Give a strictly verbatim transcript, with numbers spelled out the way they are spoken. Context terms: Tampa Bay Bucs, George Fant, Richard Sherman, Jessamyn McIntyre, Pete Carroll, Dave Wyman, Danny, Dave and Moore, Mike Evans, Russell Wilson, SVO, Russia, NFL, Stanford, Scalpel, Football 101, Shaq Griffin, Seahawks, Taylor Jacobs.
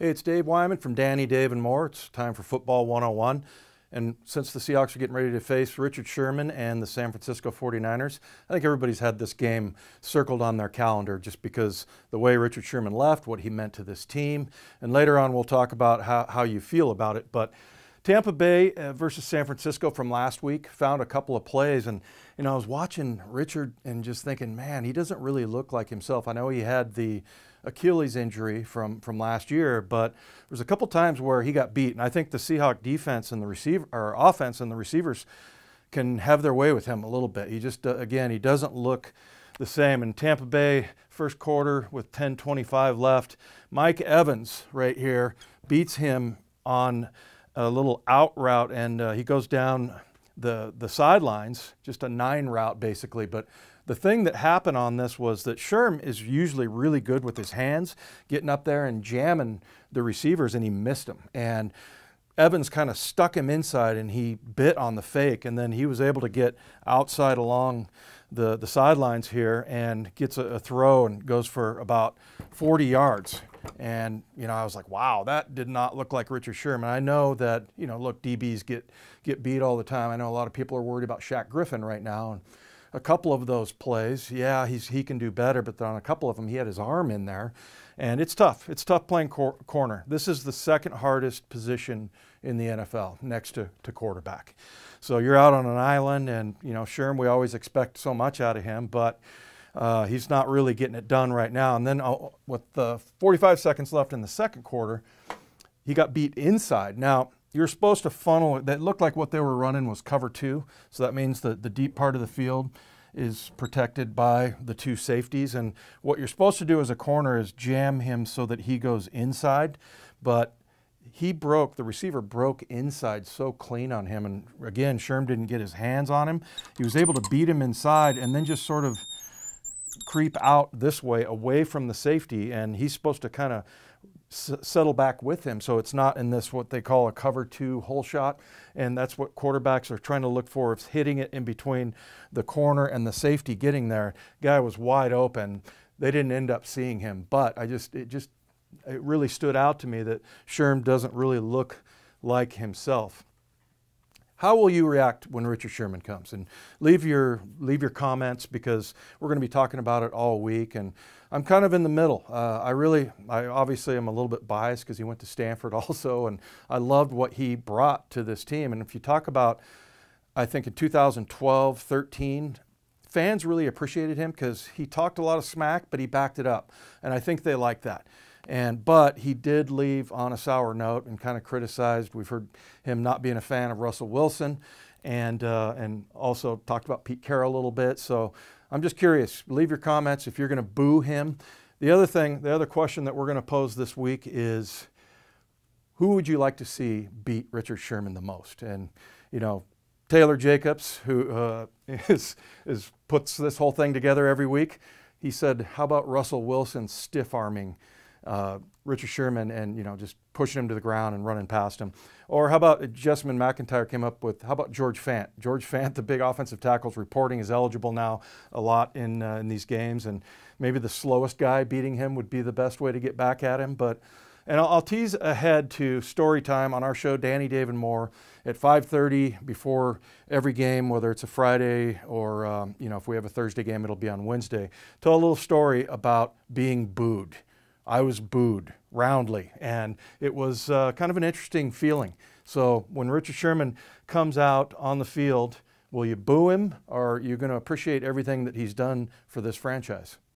Hey, it's Dave Wyman from Danny, Dave and Moore. It's time for Football one oh one. And since the Seahawks are getting ready to face Richard Sherman and the San Francisco forty-niners, I think everybody's had this game circled on their calendar just because the way Richard Sherman left, what he meant to this team. And later on, we'll talk about how, how you feel about it. But Tampa Bay versus San Francisco from last week found a couple of plays. And, you know, I was watching Richard and just thinking, man, he doesn't really look like himself. I know he had the Achilles injury from from last year, but there was a couple times where he got beat, and I think the Seahawk defense and the receiver or offense and the receivers can have their way with him a little bit. He just uh, again, he doesn't look the same. In Tampa Bay, first quarter with ten twenty-five left, Mike Evans right here beats him on a little out route, and uh, he goes down the the sidelines, just a nine route basically. But the thing that happened on this was that Sherm is usually really good with his hands, getting up there and jamming the receivers, and he missed them. And Evans kind of stuck him inside, and he bit on the fake, and then he was able to get outside along the, the sidelines here and gets a, a throw and goes for about forty yards. And, you know, I was like, wow, that did not look like Richard Sherman. I know that, you know, look, D Bs get, get beat all the time. I know a lot of people are worried about Shaq Griffin right now. And a couple of those plays, yeah, he's, he can do better, but on a couple of them, he had his arm in there. And it's tough. It's tough playing cor corner. This is the second hardest position in the N F L next to, to quarterback. So you're out on an island, and, you know, Sherm, we always expect so much out of him, but uh, he's not really getting it done right now. And then uh, with the forty-five seconds left in the second quarter, he got beat inside. Now, you're supposed to funnel, that looked like what they were running was cover two. So that means that the deep part of the field is protected by the two safeties. And what you're supposed to do as a corner is jam him so that he goes inside. But he broke, the receiver broke inside so clean on him. And again, Sherm didn't get his hands on him. He was able to beat him inside and then just sort of creep out this way away from the safety. And he's supposed to kind of S settle back with him, so it's not in this what they call a cover two hole shot, and that's what quarterbacks are trying to look for. It's hitting it in between the corner and the safety getting there. Guy was wide open. They didn't end up seeing him, but I just it just it really stood out to me that Sherm doesn't really look like himself. How will you react when Richard Sherman comes? And leave your leave your comments, because we're going to be talking about it all week. And I'm kind of in the middle. Uh, I really, I obviously am a little bit biased because he went to Stanford also, and I loved what he brought to this team. And if you talk about, I think in two thousand twelve, thirteen, fans really appreciated him because he talked a lot of smack, but he backed it up. And I think they liked that. And, but he did leave on a sour note and kind of criticized. We've heard him not being a fan of Russell Wilson, and, uh, and also talked about Pete Carroll a little bit. So I'm just curious, leave your comments if you're going to boo him. The other thing, the other question that we're going to pose this week is, who would you like to see beat Richard Sherman the most? And, you know, Taylor Jacobs, who uh, is, is puts this whole thing together every week, he said, how about Russell Wilson stiff-arming uh, Richard Sherman and, you know, just pushing him to the ground and running past him? Or how about Jessamyn McIntyre came up with, how about George Fant? George Fant, the big offensive tackle's reporting, is eligible now a lot in, uh, in these games, and maybe the slowest guy beating him would be the best way to get back at him. But, and I'll, I'll tease ahead to story time on our show, Danny, Dave, and Moore, at five thirty before every game, whether it's a Friday or, um, you know, if we have a Thursday game, it'll be on Wednesday. Tell a little story about being booed. I was booed roundly, and it was uh, kind of an interesting feeling. So when Richard Sherman comes out on the field, will you boo him, or are you going to appreciate everything that he's done for this franchise?